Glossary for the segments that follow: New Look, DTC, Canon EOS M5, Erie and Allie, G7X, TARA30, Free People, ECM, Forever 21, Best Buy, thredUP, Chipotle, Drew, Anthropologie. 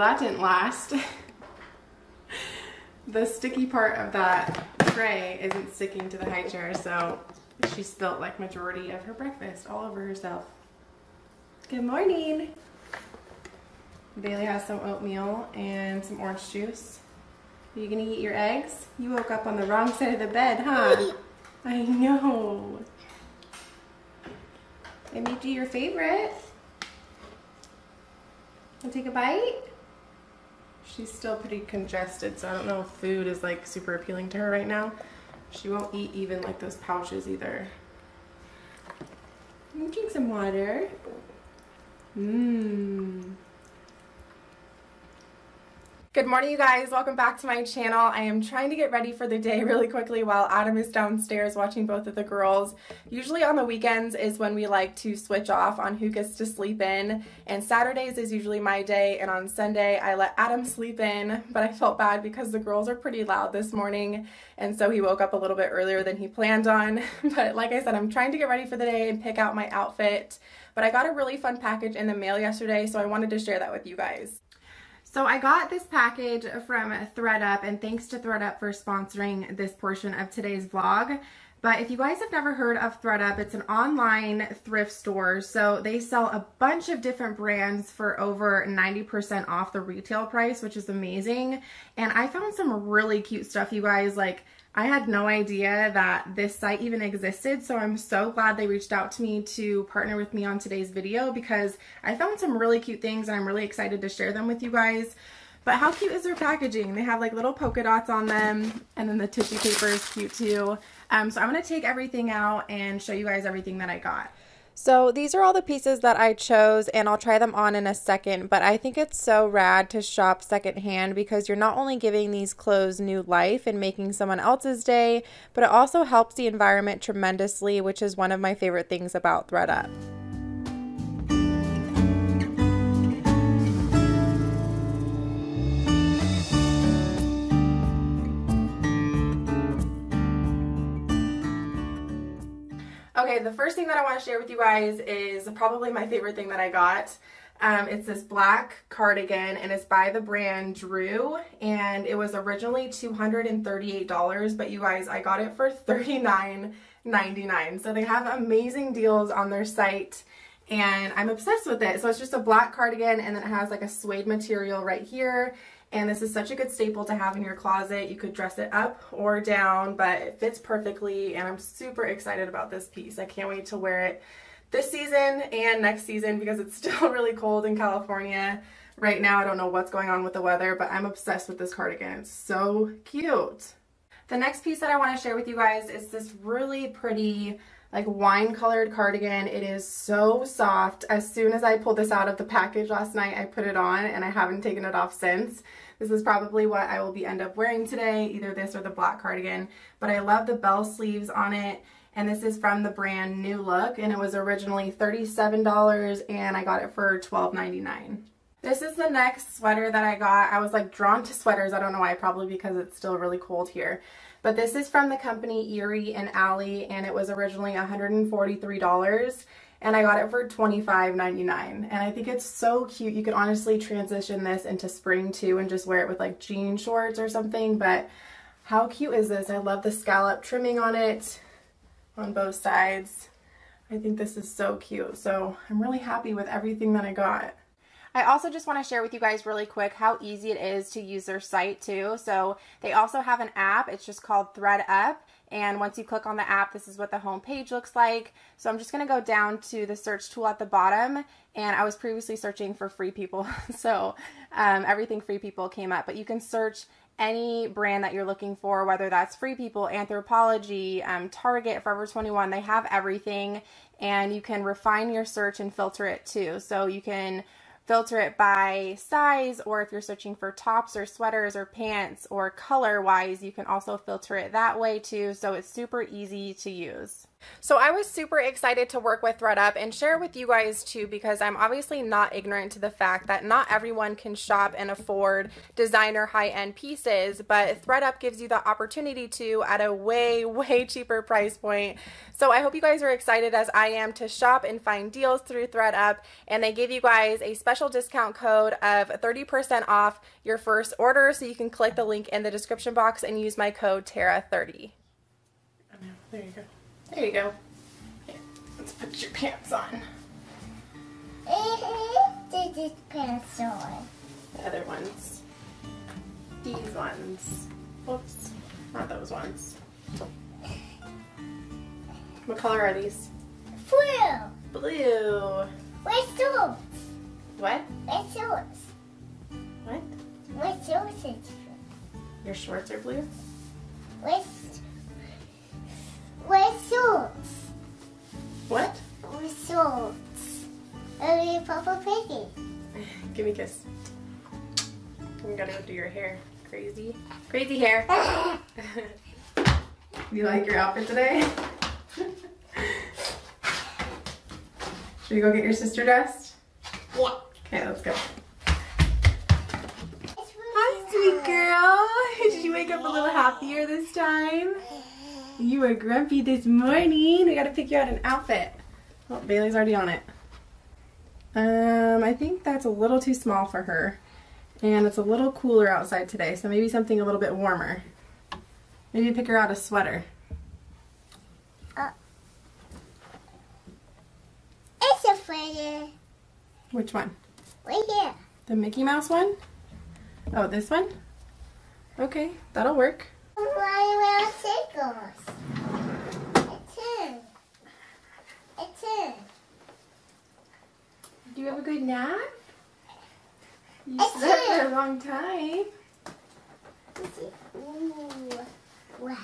that didn't last. The sticky part of that tray isn't sticking to the high chair, so she spilt like majority of her breakfast all over herself. Good morning. Bailey has some oatmeal and some orange juice. Are you gonna eat your eggs? You woke up on the wrong side of the bed, huh? I know. I made you your favorite. Wanna take a bite? She's still pretty congested, so I don't know if food is like super appealing to her right now. She won't eat even like those pouches either. Can you drink some water? Mmm. Good morning, you guys. Welcome back to my channel. I am trying to get ready for the day really quickly while Adam is downstairs watching both of the girls. Usually on the weekends is when we like to switch off on who gets to sleep in, and Saturdays is usually my day, and on Sunday I let Adam sleep in, but I felt bad because the girls are pretty loud this morning, and so he woke up a little bit earlier than he planned on. But like I said, I'm trying to get ready for the day and pick out my outfit, but I got a really fun package in the mail yesterday, so I wanted to share that with you guys. So I got this package from thredUP, and thanks to thredUP for sponsoring this portion of today's vlog. But if you guys have never heard of thredUP, it's an online thrift store. So they sell a bunch of different brands for over 90% off the retail price, which is amazing. And I found some really cute stuff, you guys. Like, I had no idea that this site even existed, so I'm so glad they reached out to me to partner with me on today's video, because I found some really cute things and I'm really excited to share them with you guys. But how cute is their packaging? They have like little polka dots on them, and then the tissue paper is cute too. So I'm going to take everything out and show you guys everything that I got. So these are all the pieces that I chose, and I'll try them on in a second, but I think it's so rad to shop secondhand because you're not only giving these clothes new life and making someone else's day, but it also helps the environment tremendously, which is one of my favorite things about thredUP. Okay, the first thing that I want to share with you guys is probably my favorite thing that I got. It's this black cardigan, and it's by the brand Drew, and it was originally $238, but you guys, I got it for $39.99. So they have amazing deals on their site, and I'm obsessed with it. So it's just a black cardigan, and then it has like a suede material right here. And this is such a good staple to have in your closet. You could dress it up or down, but it fits perfectly, and I'm super excited about this piece. I can't wait to wear it this season and next season because it's still really cold in California. Right now, I don't know what's going on with the weather, but I'm obsessed with this cardigan. It's so cute. The next piece that I want to share with you guys is this really pretty like wine-colored cardigan. It is so soft. As soon as I pulled this out of the package last night, I put it on, and I haven't taken it off since. This is probably what I will end up wearing today, either this or the black cardigan. But I love the bell sleeves on it, and this is from the brand New Look, and it was originally $37, and I got it for $12.99. This is the next sweater that I got. I was like drawn to sweaters. I don't know why, probably because it's still really cold here. But this is from the company Erie and Allie, and it was originally $143, and I got it for $25.99. And I think it's so cute. You could honestly transition this into spring too and just wear it with like jean shorts or something. But how cute is this? I love the scallop trimming on it on both sides. I think this is so cute. So I'm really happy with everything that I got. I also just want to share with you guys really quick how easy it is to use their site too. So they also have an app. It's just called thredUP. And once you click on the app, this is what the home page looks like. So I'm just going to go down to the search tool at the bottom. And I was previously searching for Free People. So everything Free People came up. But you can search any brand that you're looking for, whether that's Free People, Anthropologie, Target, Forever 21. They have everything. And you can refine your search and filter it too. So you can filter it by size, or if you're searching for tops or sweaters or pants or color wise, you can also filter it that way too. So it's super easy to use. So I was super excited to work with thredUP and share with you guys too, because I'm obviously not ignorant to the fact that not everyone can shop and afford designer high-end pieces, but thredUP gives you the opportunity to at a way, way cheaper price point. So I hope you guys are excited as I am to shop and find deals through thredUP, and they give you guys a special discount code of 30% off your first order, so you can click the link in the description box and use my code TARA30. There you go. There you go. Here, let's put your pants on. These pants on. The other ones. These ones. Whoops. Not those ones. What color are these? Blue. Blue. White shoes. What? White shoes. What? White shoes. Your shorts are blue? White shoes. White shorts. What? White shorts. Only Papa Piggy. Give me a kiss. I'm gonna go do your hair. Crazy. Crazy hair. You like your outfit today? Should we go get your sister dressed? Yeah. Okay, let's go. Hi, sweet girl. Did you wake up a little happier this time? You were grumpy this morning. We gotta pick you out an outfit. Oh, Bailey's already on it. I think that's a little too small for her. And it's a little cooler outside today, so maybe something a little bit warmer. Maybe pick her out a sweater. It's a sweater. Which one? Right here. The Mickey Mouse one? Oh, this one? Okay, that'll work. Why will tickles? It's in. Do you have a good nap? You slept for a long time. Ooh, wow.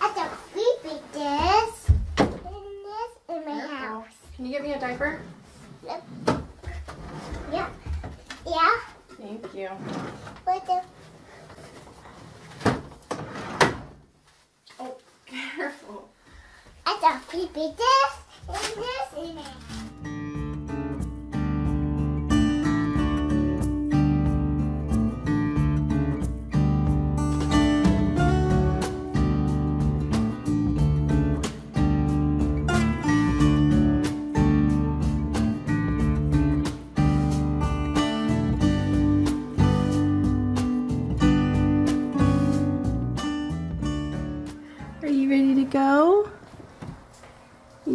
That's a creepy this. And this in my house. Can you get me a diaper? Yep. Yeah. Yeah. Thank you. What the? Careful. I thought we beat this and this in it.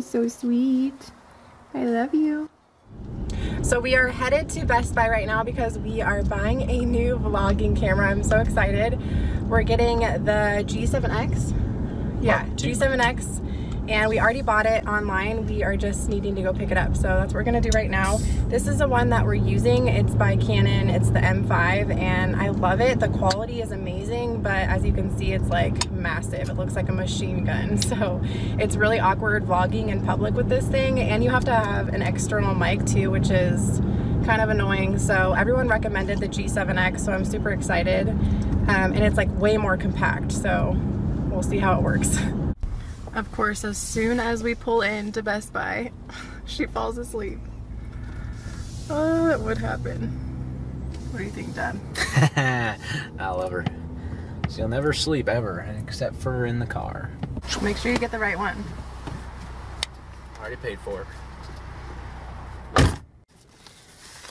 So sweet. I love you. So we are headed to Best Buy right now because we are buying a new vlogging camera. I'm so excited. We're getting the G7X. Yeah, G7X. And we already bought it online. We are just needing to go pick it up. So that's what we're gonna do right now. This is the one that we're using. It's by Canon. It's the M5 and I love it. The quality is amazing, but as you can see, it's like massive. It looks like a machine gun. So it's really awkward vlogging in public with this thing, and you have to have an external mic too, which is kind of annoying. So everyone recommended the G7X, so I'm super excited. And it's like way more compact, so we'll see how it works. Of course, as soon as we pull into Best Buy, she falls asleep. Oh, that would happen. What do you think, Dad? I love her. She'll never sleep ever, except for in the car. Make sure you get the right one. Already paid for it.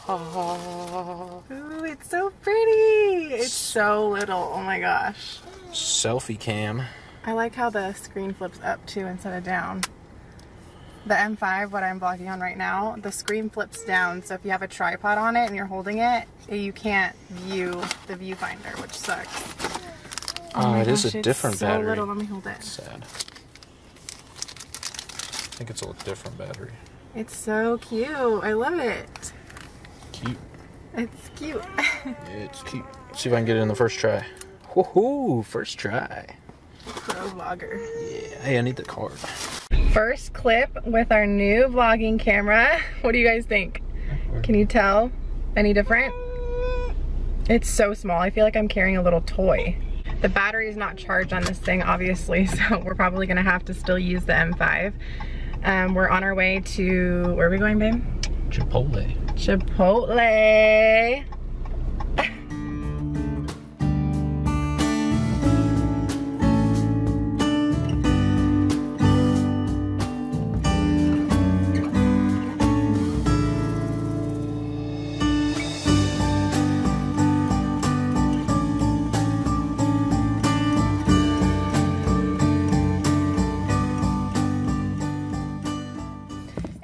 Oh, ooh, it's so pretty. It's so little. Oh my gosh. Selfie cam. I like how the screen flips up too instead of down. The M5, what I'm vlogging on right now, the screen flips down, so if you have a tripod on it and you're holding it, you can't view the viewfinder, which sucks. Oh, it is a different battery. So little, let me hold it. Sad. I think it's a different battery. It's so cute. I love it. Cute. It's cute. It's cute. Let's see if I can get it in the first try. Woohoo! First try. Pro vlogger. Yeah. Hey, I need the card. First clip with our new vlogging camera. What do you guys think? Can you tell any different? It's so small. I feel like I'm carrying a little toy. The battery is not charged on this thing, obviously, so we're probably gonna have to still use the M5. We're on our way to, where are we going, babe? Chipotle. Chipotle.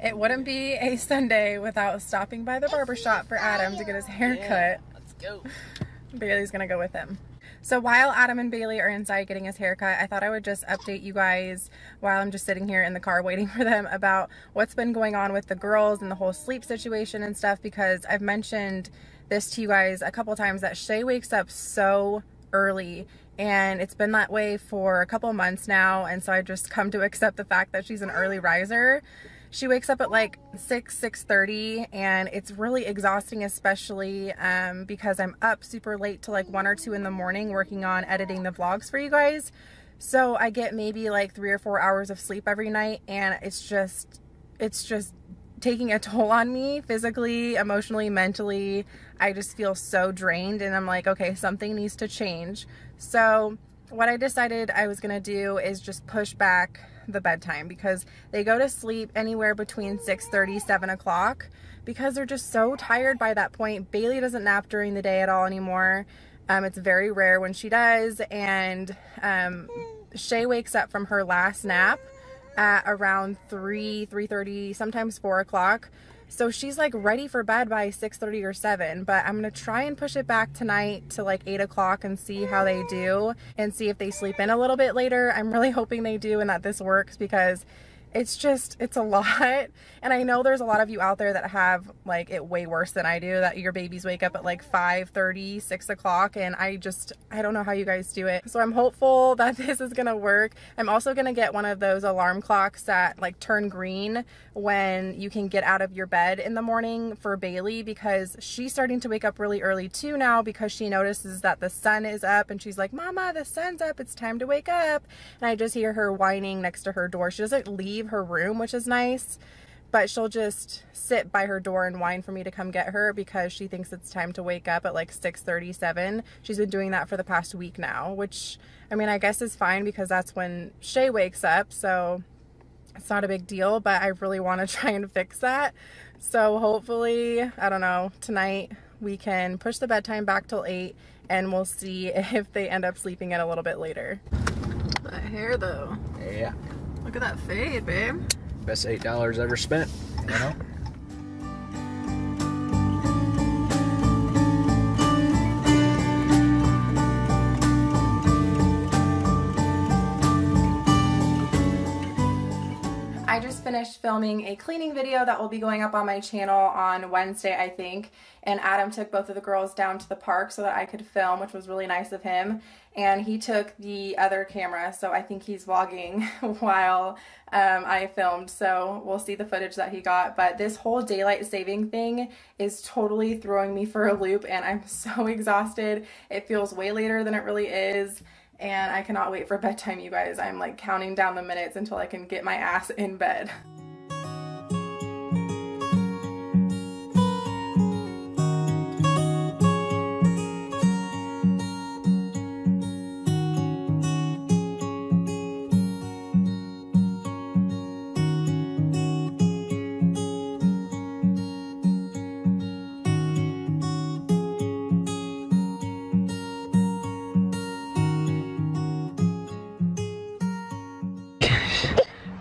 It wouldn't be a Sunday without stopping by the barbershop for Adam to get his hair cut. Let's go. Bailey's gonna go with him. So while Adam and Bailey are inside getting his haircut, I thought I would just update you guys while I'm just sitting here in the car waiting for them about what's been going on with the girls and the whole sleep situation and stuff, because I've mentioned this to you guys a couple times that Shay wakes up so early. And it's been that way for a couple months now, and so I just come to accept the fact that she's an early riser. She wakes up at like 6, 6:30, and it's really exhausting, especially because I'm up super late to like 1 or 2 in the morning working on editing the vlogs for you guys. So I get maybe like 3 or 4 hours of sleep every night, and it's just taking a toll on me physically, emotionally, mentally. I just feel so drained, and I'm like, okay, something needs to change. So what I decided I was gonna do is just push back the bedtime, because they go to sleep anywhere between 6:30, 7 o'clock, because they're just so tired by that point. Bailey doesn't nap during the day at all anymore. It's very rare when she does, and Shay wakes up from her last nap at around 3, 3:30, sometimes 4 o'clock. So she's like ready for bed by 6:30 or 7, but I'm gonna try and push it back tonight to like 8 o'clock and see how they do and see if they sleep in a little bit later. I'm really hoping they do and that this works, because it's a lot. And I know there's a lot of you out there that have like it way worse than I do, that your babies wake up at like 5:30, 6 o'clock, and I don't know how you guys do it. So I'm hopeful that this is gonna work. I'm also gonna get one of those alarm clocks that like turn green when you can get out of your bed in the morning for Bailey, because she's starting to wake up really early too now, because she notices that the sun is up and she's like, Mama, the sun's up, it's time to wake up. And I just hear her whining next to her door. She doesn't leave her room, which is nice, but she'll just sit by her door and whine for me to come get her, because she thinks it's time to wake up at like 6:37. She's been doing that for the past week now, which I mean, I guess is fine, because that's when Shay wakes up, so it's not a big deal, but I really want to try and fix that. So hopefully, I don't know, tonight we can push the bedtime back till 8, and we'll see if they end up sleeping in a little bit later. That hair though. Yeah. Look at that fade, babe. Best $8 ever spent, you know? I just finished filming a cleaning video that will be going up on my channel on Wednesday, I think. And Adam took both of the girls down to the park so that I could film, which was really nice of him. And he took the other camera, so I think he's vlogging while I filmed. So we'll see the footage that he got. But this whole daylight saving thing is totally throwing me for a loop, and I'm so exhausted. It feels way later than it really is. And I cannot wait for bedtime, you guys. I'm like counting down the minutes until I can get my ass in bed.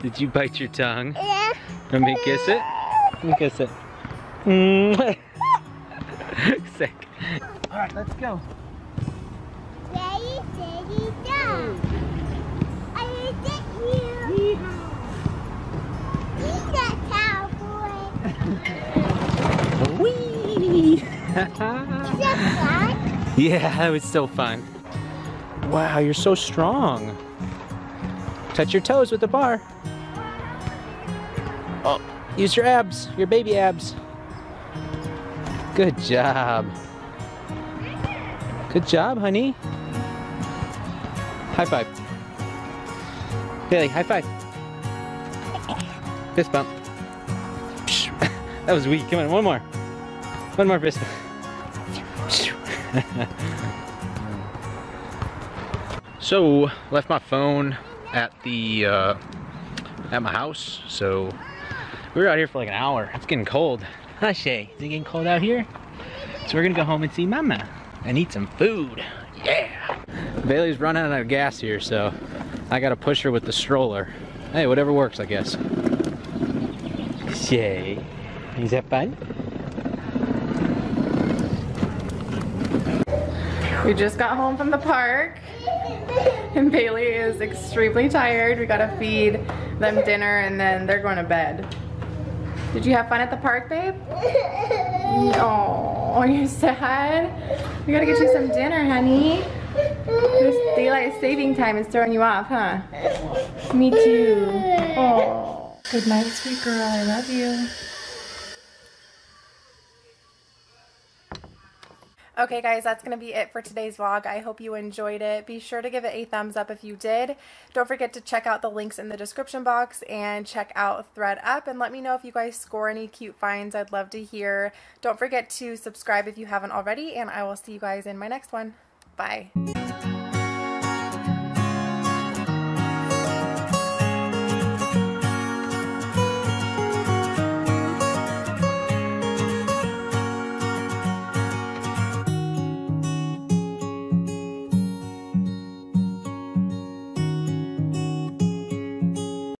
Did you bite your tongue? Yeah. Let me kiss it. Let me kiss it. Sick. All right, let's go. Ready, steady, go. I will get you. He's a cowboy. Wee. Is that fun? Yeah, that was so fun. Wow, you're so strong. Touch your toes with the bar. Oh, use your abs, your baby abs. Good job. Good job, honey. High five. Bailey, high five. Fist bump. That was weak. Come on, one more. One more fist bump. So, left my phone at the at my house. So we were out here for like an hour. It's getting cold. Huh, Shay? Is it getting cold out here? So we're gonna go home and see Mama and eat some food. Yeah. Bailey's running out of gas here, so I gotta push her with the stroller. Hey, whatever works, I guess. Shay, is that fun? We just got home from the park, and Bailey is extremely tired. We gotta feed them dinner, and then they're going to bed. Did you have fun at the park, babe? Oh, you're sad? We gotta get you some dinner, honey. This daylight saving time is throwing you off, huh? Me too. Oh. Good night, sweet girl. I love you. Okay guys, that's going to be it for today's vlog. I hope you enjoyed it. Be sure to give it a thumbs up if you did. Don't forget to check out the links in the description box and check out thredUP, and let me know if you guys score any cute finds. I'd love to hear. Don't forget to subscribe if you haven't already, and I will see you guys in my next one. Bye.